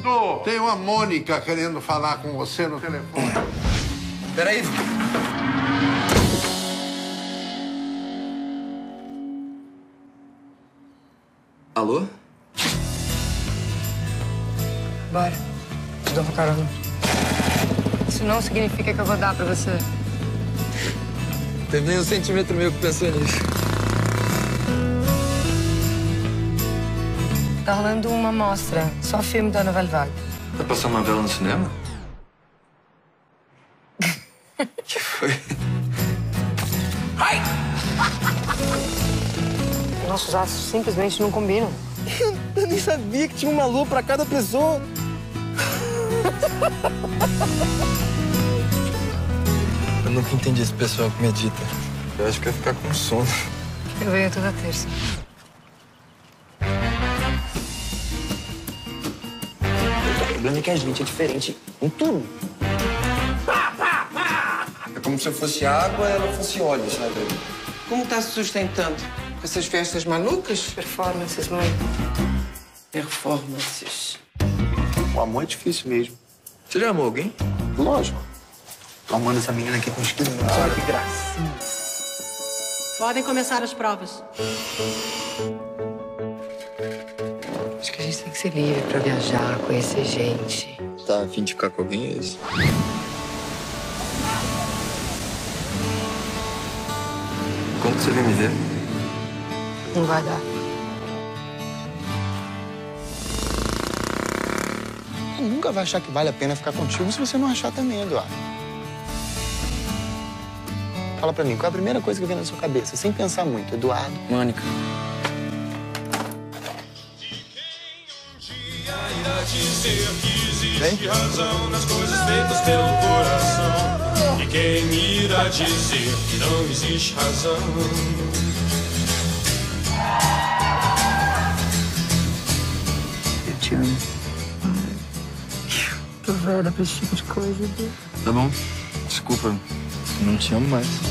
doido! Tem uma Mônica querendo falar com você no telefone. Peraí. Alô? Bora. Te dou uma carona. Isso não significa que eu vou dar pra você. Teve nem um centímetro meu que pensou nisso. Tá rolando uma mostra, só filme da novela vaga. Vai passar uma novela no cinema? Que foi? Ai! Nossos astros simplesmente não combinam. Eu nem sabia que tinha uma lua pra cada pessoa. Eu nunca entendi esse pessoal que medita. Eu acho que ia ficar com sono. Eu venho toda terça. O problema é que a gente é diferente em tudo. É como se eu fosse água e ela fosse óleo, sabe? Como tá se sustentando? Com essas festas malucas? Performances, mãe. Performances. O amor é difícil mesmo. Você já amou alguém? Lógico. Tô amando essa menina aqui com os 15 anos. Olha que gracinha. Podem começar as provas. Acho que a gente tem que ser livre pra viajar, conhecer gente. Tá a fim de ficar com alguém, é isso? Como que você vem me ver? Não vai dar. Eu nunca vai achar que vale a pena ficar contigo se você não achar também, Eduardo. Fala pra mim, qual é a primeira coisa que vem na sua cabeça? Sem pensar muito, Eduardo. Mônica. Dizer que existe razão nas coisas feitas pelo coração. E quem irá dizer que não existe razão? Eu te amo. Tô velha pra esse tipo de coisa. Tá bom. Desculpa. Não te amo mais.